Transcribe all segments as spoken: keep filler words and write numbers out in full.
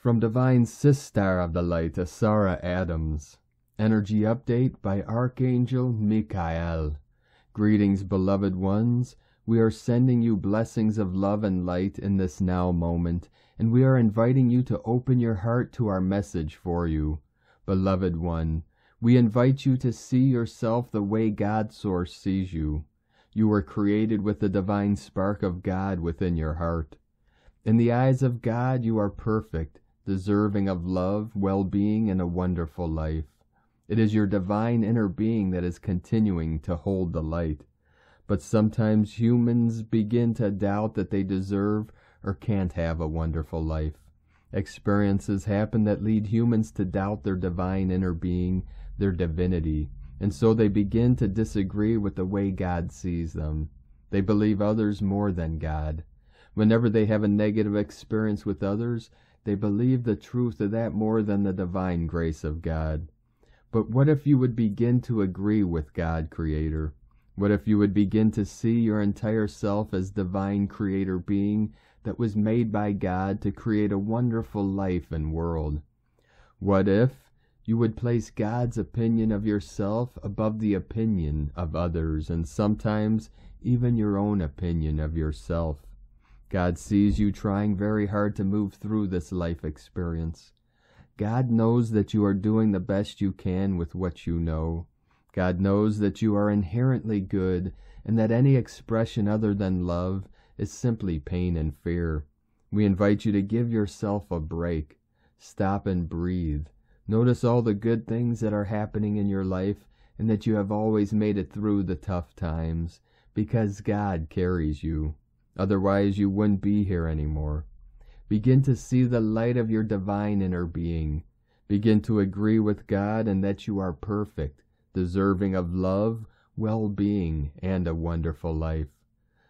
From Divine Sister of the Light, Asara Adams. Energy update by Archangel Michael. Greetings, beloved ones. We are sending you blessings of love and light in this now moment, and we are inviting you to open your heart to our message for you. Beloved one, we invite you to see yourself the way God Source sees you. You were created with the divine spark of God within your heart. In the eyes of God, you are perfect, deserving of love, well-being, and a wonderful life. It is your divine inner being that is continuing to hold the light. But sometimes humans begin to doubt that they deserve or can't have a wonderful life. Experiences happen that lead humans to doubt their divine inner being, their divinity, and so they begin to disagree with the way God sees them. They believe others more than God. Whenever they have a negative experience with others, they believe the truth of that more than the divine grace of God. But what if you would begin to agree with God, Creator? What if you would begin to see your entire self as divine creator being that was made by God to create a wonderful life and world? What if you would place God's opinion of yourself above the opinion of others, and sometimes even your own opinion of yourself? God sees you trying very hard to move through this life experience. God knows that you are doing the best you can with what you know. God knows that you are inherently good and that any expression other than love is simply pain and fear. We invite you to give yourself a break. Stop and breathe. Notice all the good things that are happening in your life and that you have always made it through the tough times, because God carries you. Otherwise, you wouldn't be here anymore. Begin to see the light of your divine inner being. Begin to agree with God and that you are perfect, deserving of love, well-being, and a wonderful life.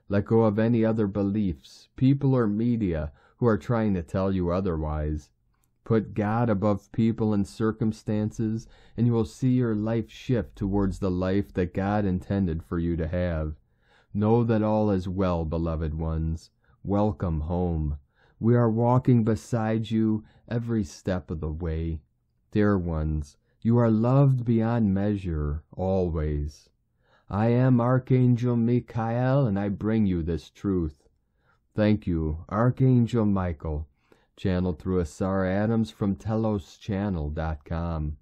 Let go of any other beliefs, people, or media who are trying to tell you otherwise. Put God above people and circumstances, and you will see your life shift towards the life that God intended for you to have. Know that all is well, beloved ones. Welcome home. We are walking beside you every step of the way. Dear ones, you are loved beyond measure, always. I am Archangel Michael, and I bring you this truth. Thank you, Archangel Michael, channeled through Asara Adams from Telos Channel dot com.